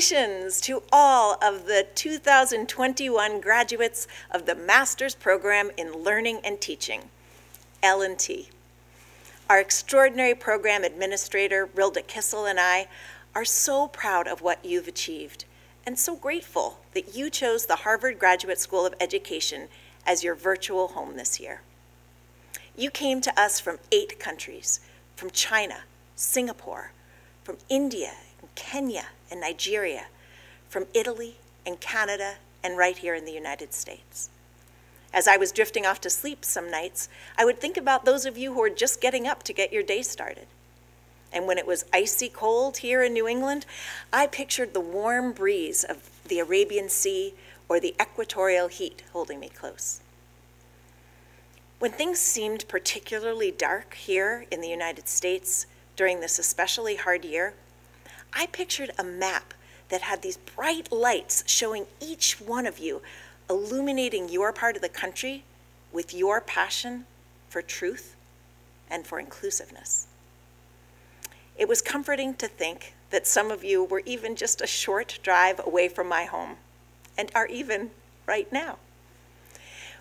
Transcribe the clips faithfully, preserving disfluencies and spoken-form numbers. Congratulations to all of the two thousand twenty-one graduates of the Master's Program in Learning and Teaching, L and T. Our extraordinary program administrator, Rilda Kissel, and I are so proud of what you've achieved and so grateful that you chose the Harvard Graduate School of Education as your virtual home this year. You came to us from eight countries, from China, Singapore, from India, and Kenya, and Nigeria, from Italy, and Canada, and right here in the United States. As I was drifting off to sleep some nights, I would think about those of you who are just getting up to get your day started. And when it was icy cold here in New England, I pictured the warm breeze of the Arabian Sea or the equatorial heat holding me close. When things seemed particularly dark here in the United States during this especially hard year, I pictured a map that had these bright lights showing each one of you, illuminating your part of the country with your passion for truth and for inclusiveness. It was comforting to think that some of you were even just a short drive away from my home, and are even right now.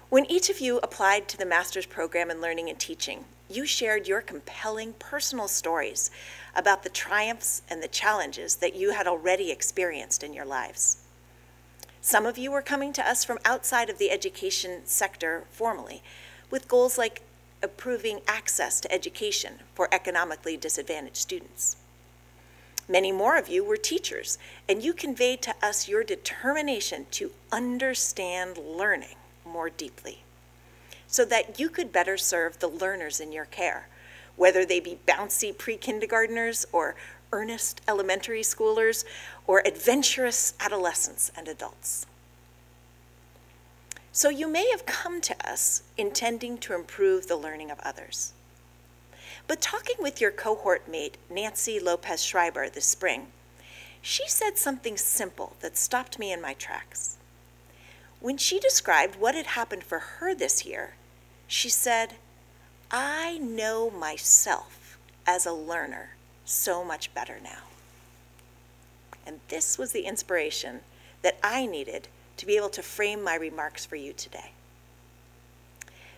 When each of you applied to the Master's Program in Learning and Teaching, you shared your compelling personal stories about the triumphs and the challenges that you had already experienced in your lives. Some of you were coming to us from outside of the education sector formally, with goals like improving access to education for economically disadvantaged students. Many more of you were teachers, and you conveyed to us your determination to understand learning more deeply, so that you could better serve the learners in your care, whether they be bouncy pre-kindergartners or earnest elementary schoolers or adventurous adolescents and adults. So you may have come to us intending to improve the learning of others. But talking with your cohort mate, Nancy Lopez Schreiber, this spring, she said something simple that stopped me in my tracks. When she described what had happened for her this year, she said, "I know myself as a learner so much better now." And this was the inspiration that I needed to be able to frame my remarks for you today.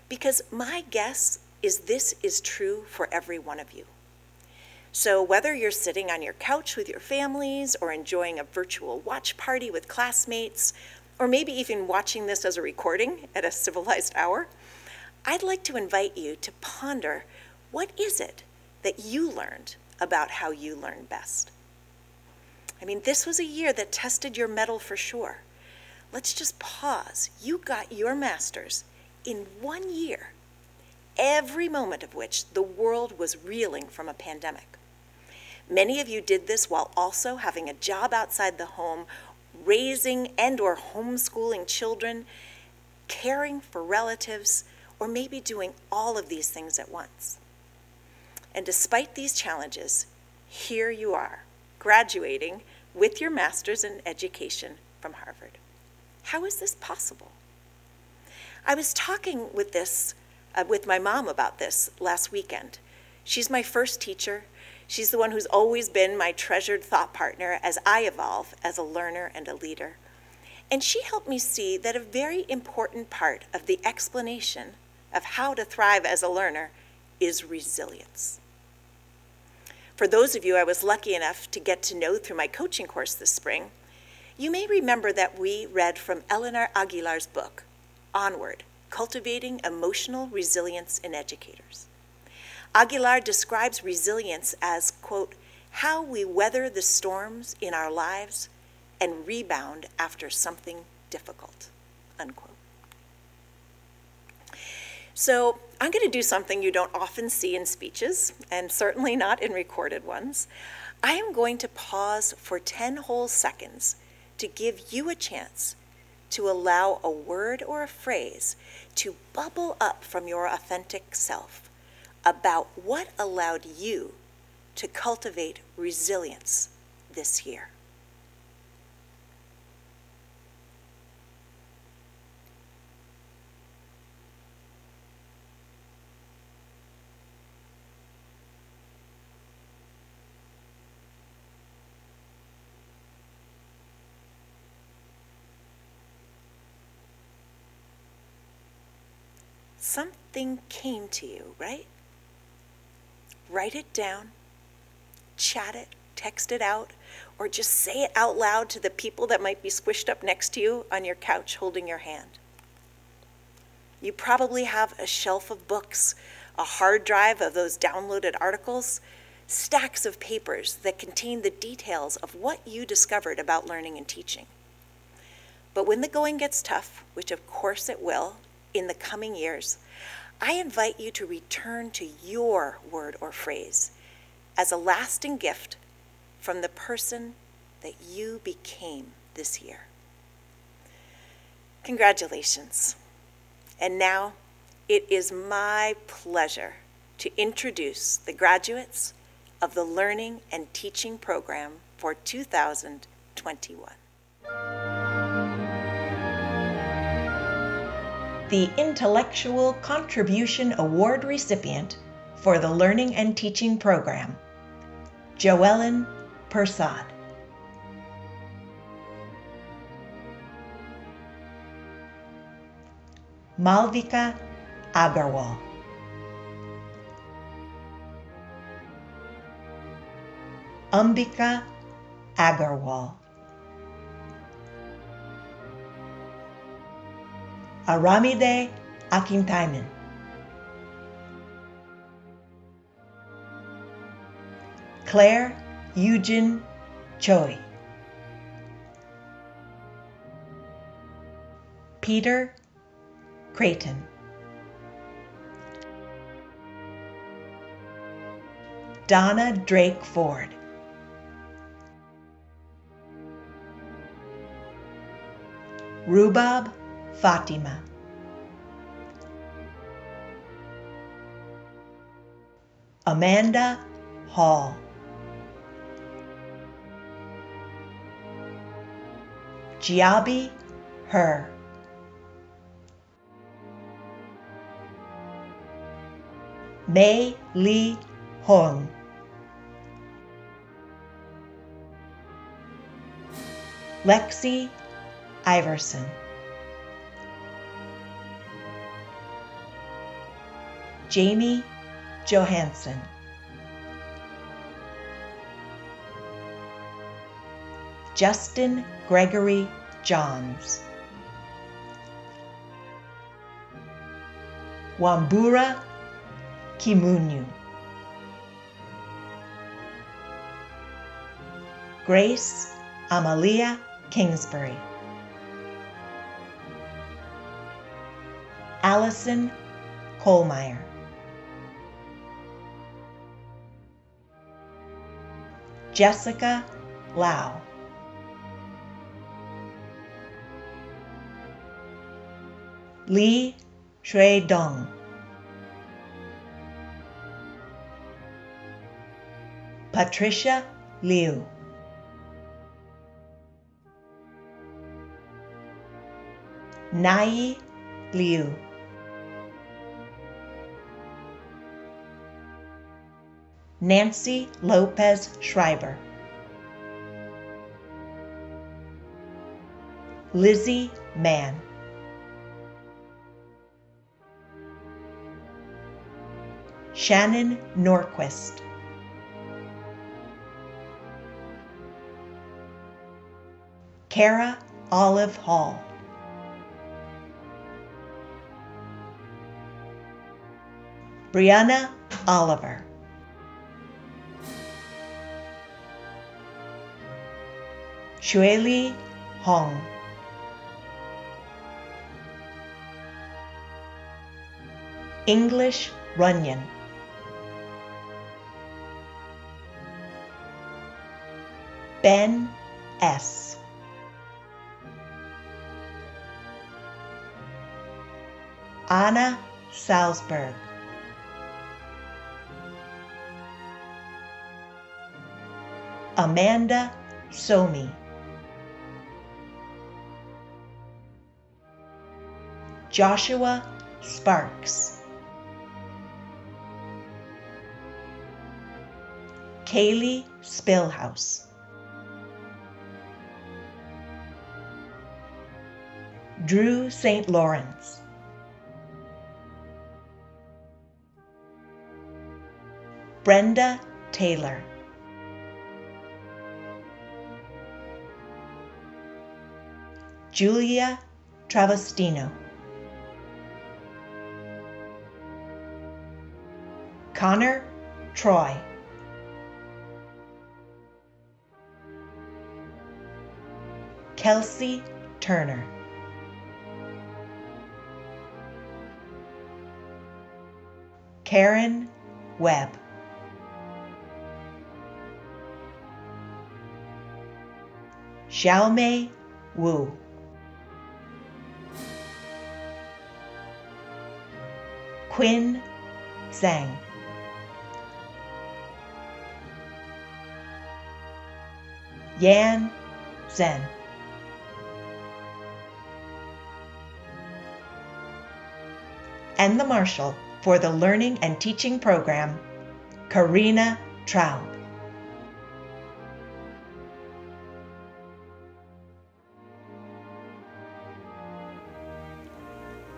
Because my guess is this is true for every one of you. So whether you're sitting on your couch with your families or enjoying a virtual watch party with classmates, or maybe even watching this as a recording at a civilized hour, I'd like to invite you to ponder, what is it that you learned about how you learn best? I mean, this was a year that tested your mettle for sure. Let's just pause. You got your master's in one year, every moment of which the world was reeling from a pandemic. Many of you did this while also having a job outside the home, raising and or homeschooling children, caring for relatives, or maybe doing all of these things at once. And despite these challenges, here you are, graduating with your master's in education from Harvard. How is this possible? I was talking with this, uh, with my mom about this last weekend. She's my first teacher. She's the one who's always been my treasured thought partner as I evolve as a learner and a leader. And she helped me see that a very important part of the explanation of how to thrive as a learner is resilience. For those of you I was lucky enough to get to know through my coaching course this spring, you may remember that we read from Eleanor Aguilar's book, Onward: Cultivating Emotional Resilience in Educators. Aguilar describes resilience as, quote, how we weather the storms in our lives and rebound after something difficult, unquote. So I'm going to do something you don't often see in speeches, and certainly not in recorded ones. I am going to pause for ten whole seconds to give you a chance to allow a word or a phrase to bubble up from your authentic self about what allowed you to cultivate resilience this year. something came to you, right? Write it down, chat it, text it out, or just say it out loud to the people that might be squished up next to you on your couch holding your hand. You probably have a shelf of books, a hard drive of those downloaded articles, stacks of papers that contain the details of what you discovered about learning and teaching. But when the going gets tough, which of course it will in the coming years, I invite you to return to your word or phrase as a lasting gift from the person that you became this year. Congratulations. And now it is my pleasure to introduce the graduates of the Learning and Teaching Program for two thousand twenty-one. The Intellectual Contribution Award recipient for the Learning and Teaching Program, Joellen Persad. Malvika Agarwal. Ambika Agarwal. Aramide Akintayman. Claire Eugene Choi. Peter Creighton. Donna Drake Ford. Rubab Fatima. Amanda Hall. Jiabi Her. Mei Li Hong. Lexi Iverson. Jamie Johansson. Justin Gregory Johns. Wambura Kimunu. Grace Amalia Kingsbury. Allison Kohlmeyer. Jessica Lau. Lee Trey Dong. Patricia Liu. Nai Liu. Nancy Lopez Schreiber. Lizzie Mann. Shannon Norquist. Kara Olive Hall. Brianna Oliver. Chueli Hong. English Runyan. Ben S. Anna Salzberg. Amanda Somi. Joshua Sparks. Kaylee Spillhouse. Drew Saint Lawrence. Brenda Taylor. Julia Travestino. Connor Troy. Kelsey Turner. Karen Webb. Xiaomei Wu. Quinn Zhang. Yan Zhen. And the marshal for the Learning and Teaching Program, Karina Traub.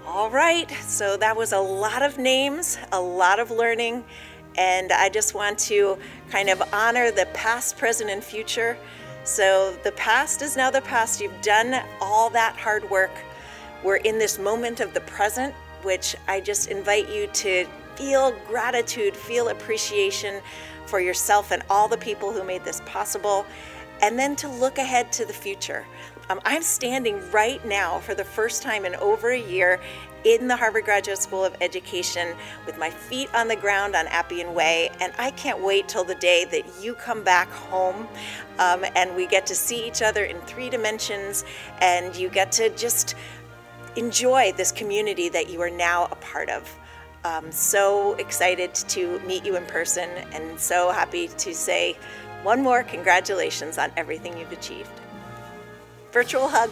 All right, so that was a lot of names, a lot of learning, and I just want to kind of honor the past, present, and future. So the past is now the past. You've done all that hard work. We're in this moment of the present, which I just invite you to feel gratitude, feel appreciation for yourself and all the people who made this possible, and then to look ahead to the future. Um, I'm standing right now for the first time in over a year in the Harvard Graduate School of Education with my feet on the ground on Appian Way, and I can't wait till the day that you come back home um, and we get to see each other in three dimensions and you get to just enjoy this community that you are now a part of. I'm so excited to meet you in person and so happy to say one more congratulations on everything you've achieved. Virtual hug.